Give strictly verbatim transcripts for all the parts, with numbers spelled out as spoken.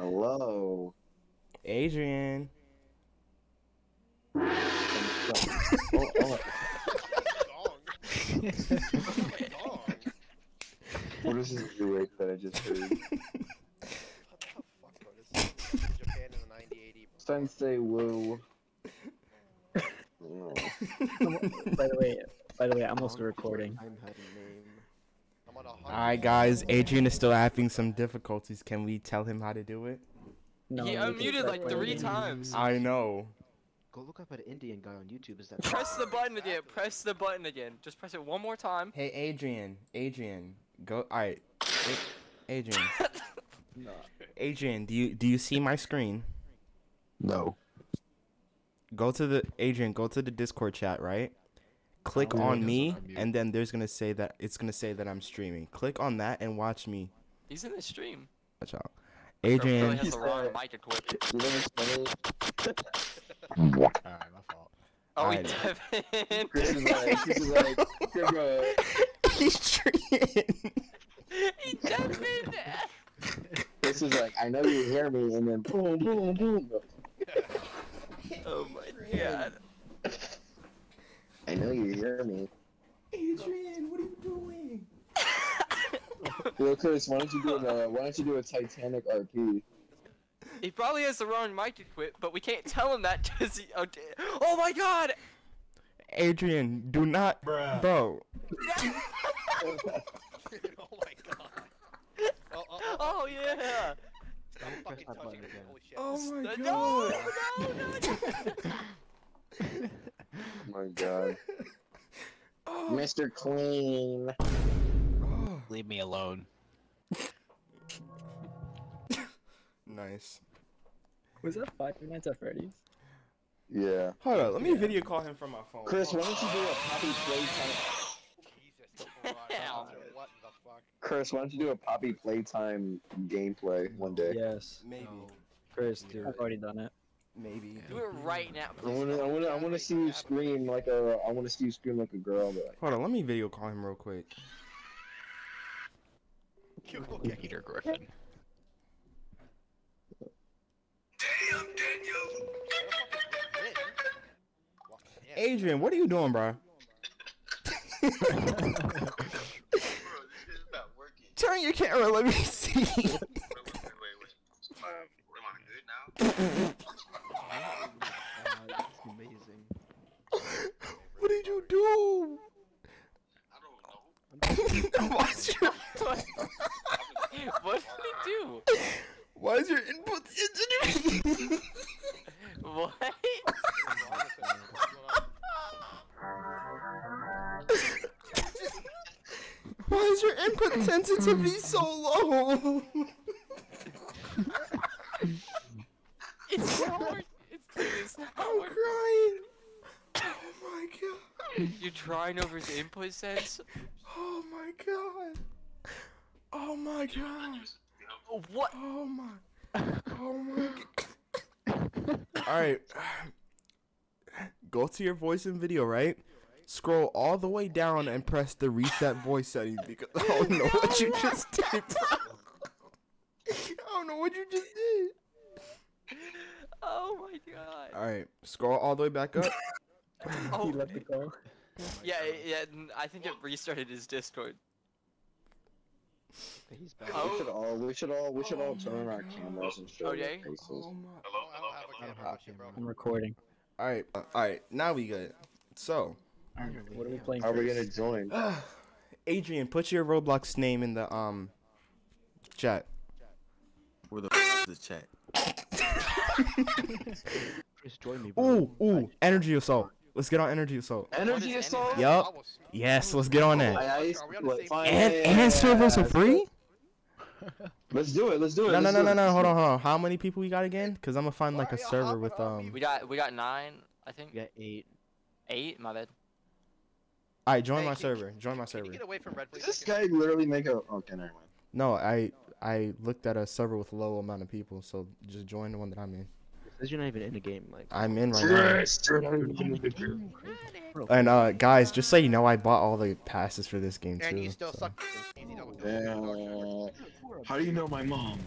Hello. Adrian. oh, oh. What is this lyric that I just heard? What the fuck, bro? This is Japan in the ninety eighty, bro. Sensei woo. Oh. By the way, by the way, I'm also recording. I'm I'm Alright guys, Adrian is still having some difficulties. Can we tell him how to do it? No, he unmuted like three times. I know. Go look up at an Indian guy on YouTube. Is that press the button again? Press the button again. Just press it one more time. Hey Adrian, Adrian, go. All right, Adrian. Adrian, do you do you see my screen? No. Go to the Adrian. Go to the Discord chat. Right. Click oh, on me, and then there's gonna say that it's gonna say that I'm streaming. Click on that and watch me. He's in the stream. Watch out, Adrian. Really has the wrong mic equipment. Alright, my fault. Oh, right. Devin! Chris is like, Chris is like, yeah, bro. He's treating. He Devin! Chris is like, I know you hear me, and then boom, boom, boom. Oh my god. I know you hear me. Adrian, what are you doing? Yo, Chris, why don't you do a, why don't you do a Titanic R P? He probably has the wrong mic equipped, but we can't tell him that because he. Oh, oh my god! Adrian, do not. Bruh. Bro. Yeah. Oh my god. Oh, oh, oh. Oh yeah! I'm fucking touching it. Holy shit. Oh my god. No, no, no, no. Oh my god. Oh. Mister Clean. Oh. Leave me alone. Nice. Was that Five Nights at Freddy's? Yeah. Hold on, let me yeah. video call him from my phone. Chris, why don't you do a Poppy Playtime? Jesus Christ. What the fuck? Chris, why don't you do a Poppy Playtime gameplay one day? Yes. Maybe. No. Chris, dude, I've already done it. Maybe. Do it right now. I wanna, I wanna, I wanna see you scream like a, I wanna see you scream like a girl. But... Hold on, let me video call him real quick. Peter Griffin. Damn, Daniel. Adrian, what are you doing, bro? Bro, this is not working. Turn your camera, let me see. Wait, wait, wait, wait. Um, am I good now? That's amazing. What did you do? I don't know. Why's your what did you do? Why is your input engineering? What? Why is your input sensitivity so low? It's not working. It's not I'm working. Crying. Oh my god. You're trying over his input sense? Oh my god. Oh my god. Oh, what? Oh my. Oh my. Alright. Go to your voice and video, right? Scroll all the way down and press the reset voice setting because I don't know no, what you no. just did. Bro. I don't know what you just did. Oh my god. Alright. Scroll all the way back up. Oh. He left it go. Yeah, yeah, I think it restarted his Discord. He's back. Oh. We should all, we should all, we should oh all turn our cameras and show okay. our faces. Oh my. Hello, hello, hello, hello. Camera. I'm recording. All right, uh, all right, now we good. So, what are we playing? How are we gonna join? Adrian, put your Roblox name in the um chat. Where the f is the chat? Chris, join me. Bro. Ooh, ooh, Energy Assault. Let's get on Energy Assault. Energy Assault? Yup. Yes, let's get on that. And, and servers are free? Let's do it, let's do it. No, no, no, no, no, hold on, hold on. How many people we got again? Because I'm going to find like a server with... um. We got we got nine, I think. We got eight. Eight? My bad. All right, join my server. Join my server. Does this guy literally make a... Okay, never mind. No, I, I looked at a server with a low amount of people, so just join the one that I'm in. You're not even in the game, like I'm in right now. And uh, guys, just so you know, I bought all the passes for this game too. And you still so. Suck. Uh, how do you know my mom?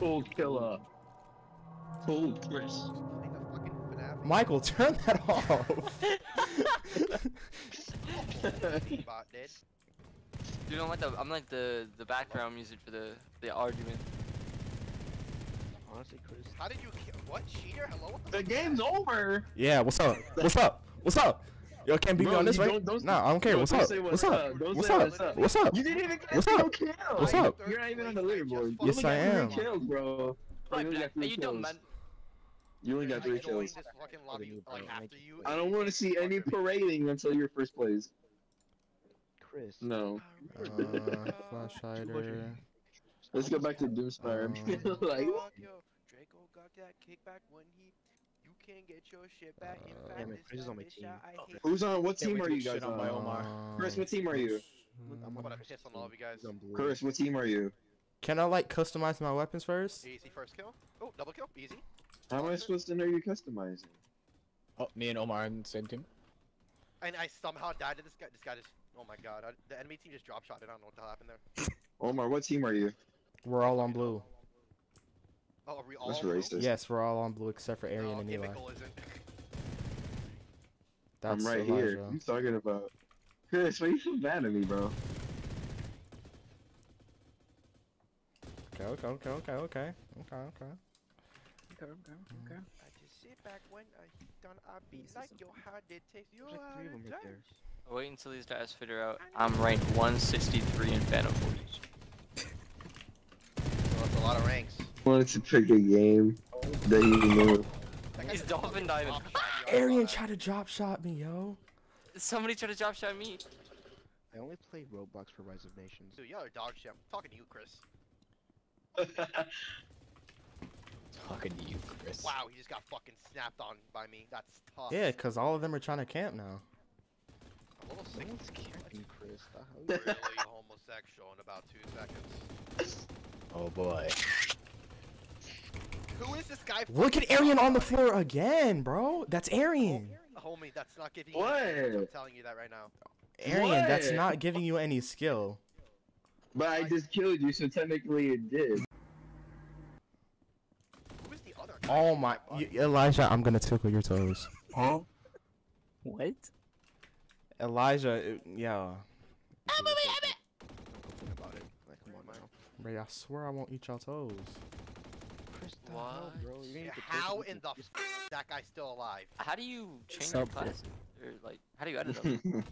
Soul killer. Soul Chris. Michael, turn that off. Dude, I'm like the I'm like the the background music for the the argument. Honestly, Chris. How did you kill? What cheater? Hello. What the, the game's over. Yeah. What's up? What's up? What's up? Y'all can't beat me on this, right? Nah, I don't care. What's up? What's up? What's up? What's up? You didn't even get no kill. What's up? You're not even on the leaderboard. Yes, I am. You only got three kills, bro. Are you dumb, man? You only got three kills. I don't want to see any parading until you're first place. Chris. No. Uh, Flash Hider. Let's go back to Doomspire. Um, like, Draco got that kickback when he. You can't get your shit back. Uh, yeah, man, Chris is on my team. Okay. Who's on? What team are you guys on? Omar. Chris, what team are you? I'm gonna piss on all of you guys. Chris, what team are you? Can I like customize my weapons first? Easy first kill. Oh, double kill. Easy. How am I supposed to know you're customizing? Oh, me and Omar are in the same team. And I somehow died to this guy. This guy just. Oh my god. I, the enemy team just drop shot. I don't know what the hell happened there. Omar, what team are you? We're all on blue. Oh, are we all That's racist. Blue? Yes, we're all on blue except for Arian no, and Eli. That's I'm right Elijah. Here. What are you talking about? Chris, why are you so mad at me, bro? Okay, okay, okay, okay, okay, okay, okay. Okay, okay, okay. I just sit back when I done I be like your heart it takes you out. Wait until these guys figure out I'm ranked one sixty-three in Phantom Force. That's a lot of ranks. Wanted to pick a game that you know. He's Dolphin Diamond. Arian tried to drop shot me, yo. Somebody tried to drop shot me. I only play Roblox for Rise of Nations. Dude, y'all are dog shit. I'm talking to you, Chris. Talking to you, Chris. Wow, he just got fucking snapped on by me. That's tough. Yeah, cause all of them are trying to camp now. A little sick. Camping, Chris. Really homosexual in about two seconds. Oh boy. Who is this guy? Look at Arian on the floor again, bro. That's Arian. Oh, homie, that's not giving you any skill. I'm telling you that right now. Arian, that's not giving you any skill. But I just killed you, so technically it did. Who is the other guy? Oh my, you, Elijah, I'm gonna tickle your toes. Huh? What? Elijah, yeah. I'm a baby. Bro, I swear I won't eat y'all toes. What? How in the f that guy's still alive? How do you change your class? Or like, how do you edit them?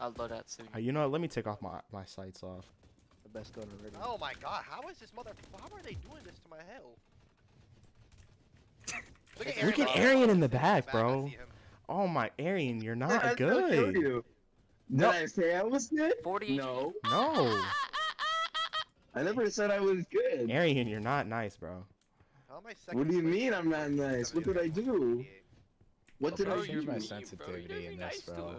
I love that suit. Uh, you know what? Let me take off my my sights off. The best gun already. Oh my god! How is this mother? How are they doing this to my hell? Look at Arian, Look at Arian in the back, bro. Oh my, Arian, you're not yeah, good. You. Did no. I say I was good? forty. No. No. I never said I was good. Arian, you're not nice, bro. How am I what do you mean I'm not nice? What did I do? What did I do? My sensitivity in this, bro.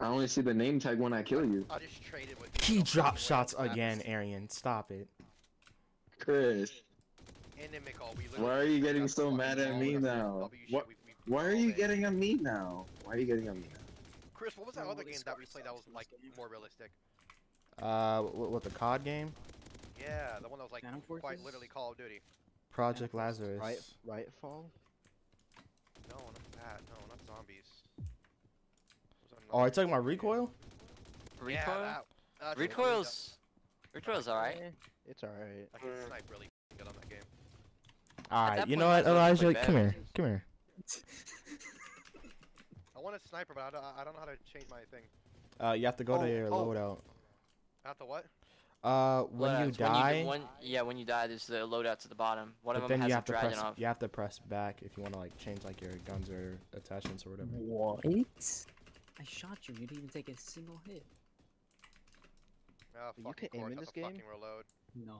I only see the name tag when I kill you. I just traded with you. He drop shots again, Arian. Stop it. Chris. Why are you getting so mad at me now? What? Why are you getting on me now? Why are you getting on me now? Chris, what was that other game that we played that was like more realistic? Uh, what, what the C O D game? Yeah, the one that was like quite literally Call of Duty. Project Lazarus. Riot, Riotfall? No, not that. No, not zombies. Oh, are you talking about recoil? Recoil? Yeah, that, recoils. Recoils, alright. It's alright. I can snipe really good on that game. Alright, you know what, Elijah? Come here. Come here. I want a sniper, but I don't, I don't know how to change my thing. Uh, you have to go oh, to your oh. loadout. After what? Uh, when loadouts. you die. When you, when, yeah, when you die, there's the loadouts at the bottom. One of them has a dragon press, off. You have to press back if you want to like change like your guns or attachments or whatever. What? I shot you. You didn't even take a single hit. Oh, you can aim in this game. No.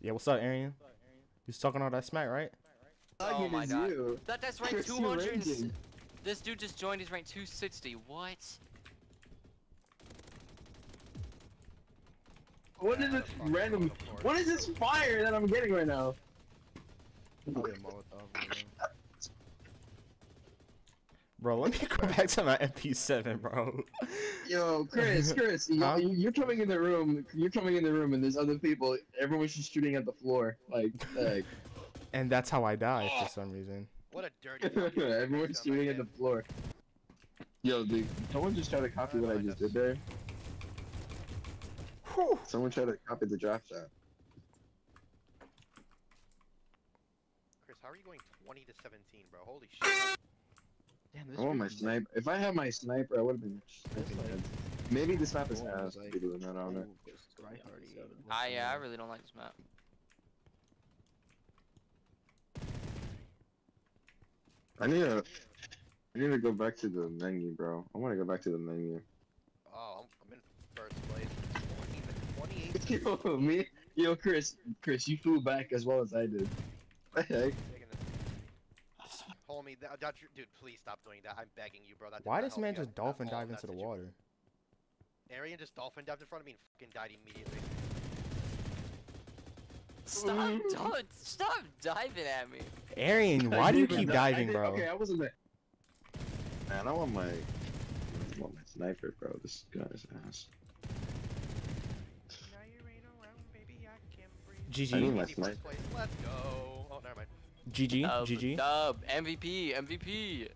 Yeah, what's up, Arian? What's up, Arian? He's talking all that smack, right? Smack, right? Oh, oh my god. You. That that's ranked two hundred. This dude just joined. He's ranked two sixty. What? What is this random? What is this fire that I'm getting right now? Bro, let me go back to my M P seven, bro. Yo, Chris, Chris, you, huh? you're coming in the room. You're coming in the room, and there's other people. Everyone's just shooting at the floor, like. like. And that's how I died for some reason. What a dirty. Everyone's shooting at the floor. Yo, dude, someone just tried to copy what I just did there. Whew. Someone tried to copy the draft shot. Chris, how are you going twenty to seventeen, bro? Holy shit. Damn, this I want my sniper. If I had my sniper, I would have been. Like, maybe this map is oh, fast. Like, not on it. Ah, yeah, I really don't like this map. I need to. I need to go back to the menu, bro. I want to go back to the menu. Oh, I'm in first place. twenty-eight. Yo, me, yo, Chris, Chris, you flew back as well as I did. Hey. Homie, that, that, dude, please stop doing that. I'm begging you, bro. That Why does man just dolphin dive into the water? Arian just dolphin dived in front of me and fucking died immediately. Stop! Don't stop diving at me. Arian, why do you keep diving, bro? Okay, I wasn't there. Man, I want my, I want my sniper, bro. This guy's ass. G G. I need my sniper. Let's go. Oh, never mind. G G, uh, G G. Dub, M V P, M V P.